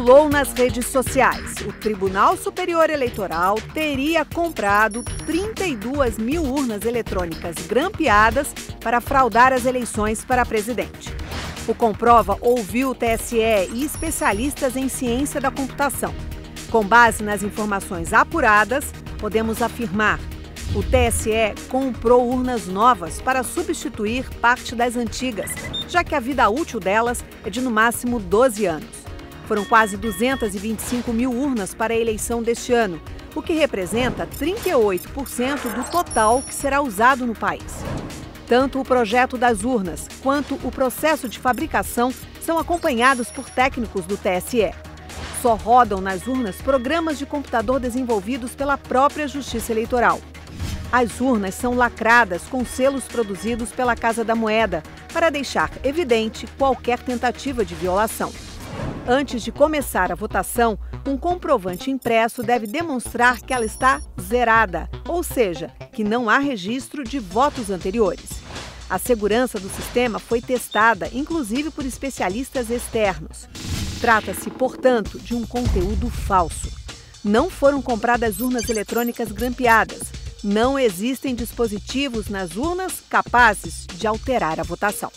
circulou nas redes sociais. O Tribunal Superior Eleitoral teria comprado 32 mil urnas eletrônicas grampeadas para fraudar as eleições para presidente. O Comprova ouviu o TSE e especialistas em ciência da computação. Com base nas informações apuradas, podemos afirmar: o TSE comprou urnas novas para substituir parte das antigas, já que a vida útil delas é de no máximo 12 anos. Foram quase 225 mil urnas para a eleição deste ano, o que representa 38% do total que será usado no país. Tanto o projeto das urnas quanto o processo de fabricação são acompanhados por técnicos do TSE. Só rodam nas urnas programas de computador desenvolvidos pela própria Justiça Eleitoral. As urnas são lacradas com selos produzidos pela Casa da Moeda para deixar evidente qualquer tentativa de violação. Antes de começar a votação, um comprovante impresso deve demonstrar que ela está zerada, ou seja, que não há registro de votos anteriores. A segurança do sistema foi testada, inclusive por especialistas externos. Trata-se, portanto, de um conteúdo falso. Não foram compradas urnas eletrônicas grampeadas. Não existem dispositivos nas urnas capazes de alterar a votação.